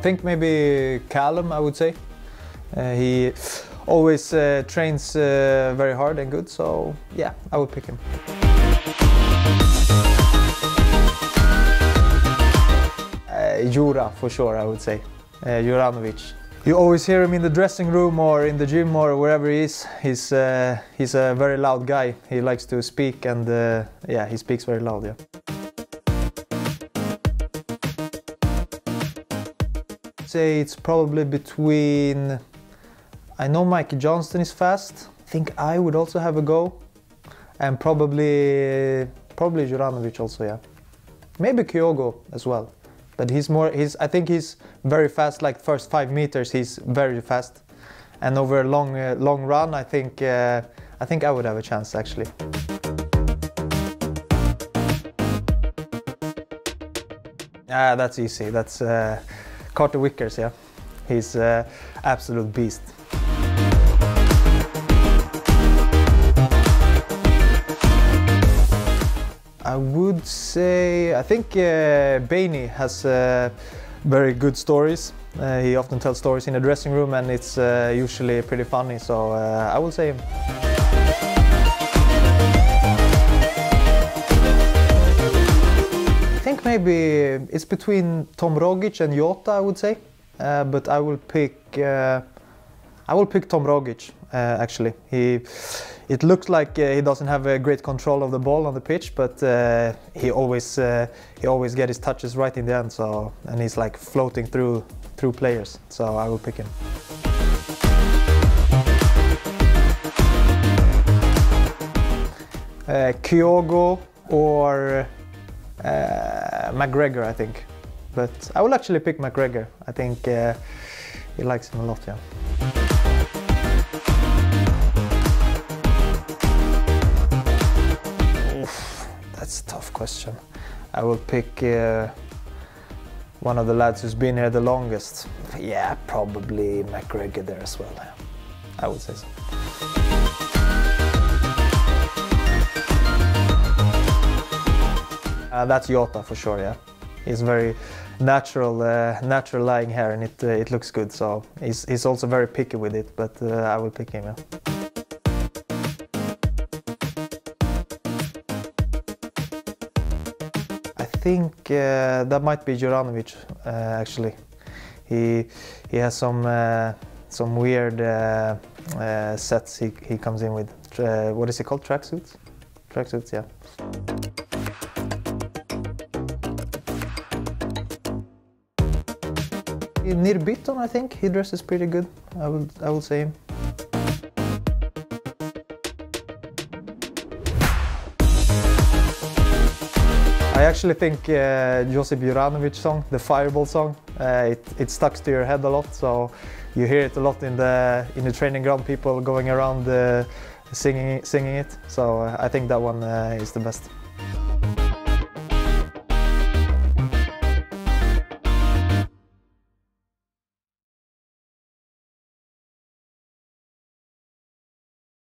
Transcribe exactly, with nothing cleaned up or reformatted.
think maybe Callum, I would say. Uh, he always uh, trains uh, very hard and good, so yeah, I would pick him. Uh, Jura, for sure, I would say. Uh, Juranovic. You always hear him in the dressing room or in the gym or wherever he is. He's, uh, he's a very loud guy. He likes to speak and uh, yeah, he speaks very loud. Yeah. I'd say it's probably between... I know Mikey Johnston is fast. I think I would also have a go. And probably, probably Juranovic also, yeah. Maybe Kyogo as well. But he's more, he's, I think he's very fast, like first five meters, he's very fast. And over a long, uh, long run, I think, uh, I think I would have a chance, actually. Ah, that's easy. That's uh, Carter Wickers, yeah. He's an uh, absolute beast. I would say, I think uh, Bainey has uh, very good stories. Uh, he often tells stories in the dressing room and it's uh, usually pretty funny, so uh, I will say him. I think maybe it's between Tom Rogic and Jota, I would say. Uh, but I will pick, uh, I will pick Tom Rogic, uh, actually. He, It looks like uh, he doesn't have a uh, great control of the ball on the pitch, but uh, he always uh, he always gets his touches right in the end. So and he's like floating through through players. So I will pick him. Uh, Kyogo or uh, McGregor, I think, but I will actually pick McGregor. I think uh, he likes him a lot. Yeah. That's a tough question. I will pick uh, one of the lads who's been here the longest. Yeah, probably McGregor there as well. I would say so. Uh, that's Jota for sure, yeah. He's very natural, uh, natural lying hair and it, uh, it looks good. So he's, he's also very picky with it, but uh, I will pick him, yeah. I think uh, that might be Juranovic. Uh, actually, he he has some uh, some weird uh, uh, sets he he comes in with. Uh, what is it called? Tracksuits? Tracksuits, yeah. Nir Bitton, I think he dresses pretty good. I will I will say him. I actually think uh, Josip Juranovic's song, the Fireball song, uh, it, it sticks to your head a lot. So you hear it a lot in the in the training ground, people going around uh, singing singing it. So uh, I think that one uh, is the best.